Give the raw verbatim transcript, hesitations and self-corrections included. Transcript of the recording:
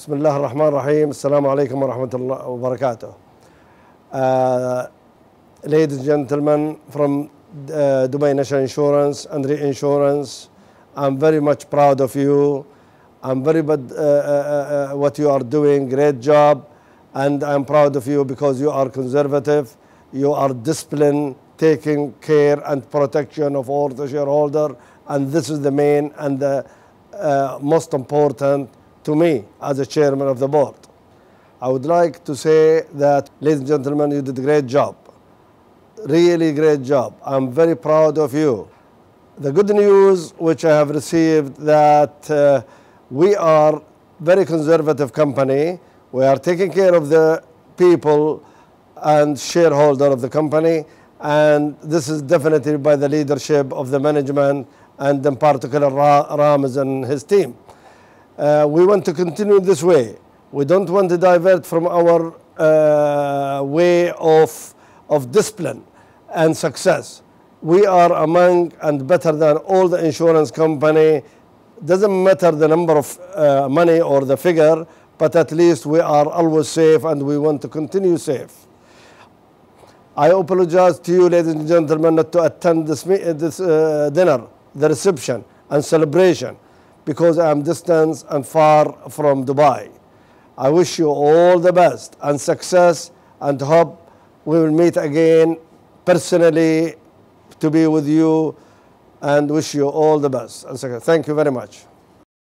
بسم الله الرحمن الرحيم. السلام عليكم ورحمة الله وبركاته. Uh, ladies and gentlemen from uh, Dubai National Insurance and Reinsurance, I'm very much proud of you. I'm very bad, uh, uh, uh, what you are doing, great job, and I'm proud of you because you are conservative, you are disciplined, taking care and protection of all the shareholder, and this is the main and the uh, most important to me as a chairman of the board. I would like to say that, ladies and gentlemen, you did a great job, really great job. I'm very proud of you. The good news which I have received that uh, we are very conservative company. We are taking care of the people and shareholder of the company, and this is definitely by the leadership of the management and in particular Ramaz and his team. Uh, we want to continue this way. We don't want to divert from our uh, way of, of discipline and success. We are among and better than all the insurance company. Doesn't matter the number of uh, money or the figure, but at least we are always safe, and we want to continue safe. I apologize to you, ladies and gentlemen, not to attend this, this uh, dinner, the reception and celebration, because I am distant and far from Dubai. I wish you all the best and success, and hope we will meet again personally to be with you, and wish you all the best. Thank you very much.